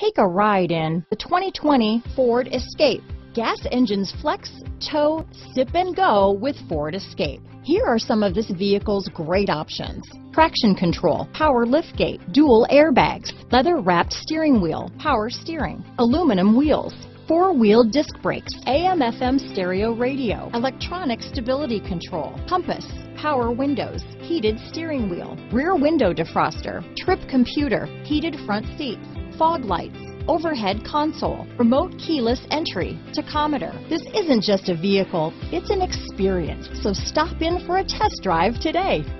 Take a ride in the 2020 Ford Escape. Gas engines flex, tow, sip and go with Ford Escape. Here are some of this vehicle's great options. Traction control, power liftgate, dual airbags, leather-wrapped steering wheel, power steering, aluminum wheels, four-wheel disc brakes, AM/FM stereo radio, electronic stability control, compass, power windows, heated steering wheel, rear window defroster, trip computer, heated front seats, fog lights, overhead console, remote keyless entry, tachometer. This isn't just a vehicle, it's an experience. So stop in for a test drive today.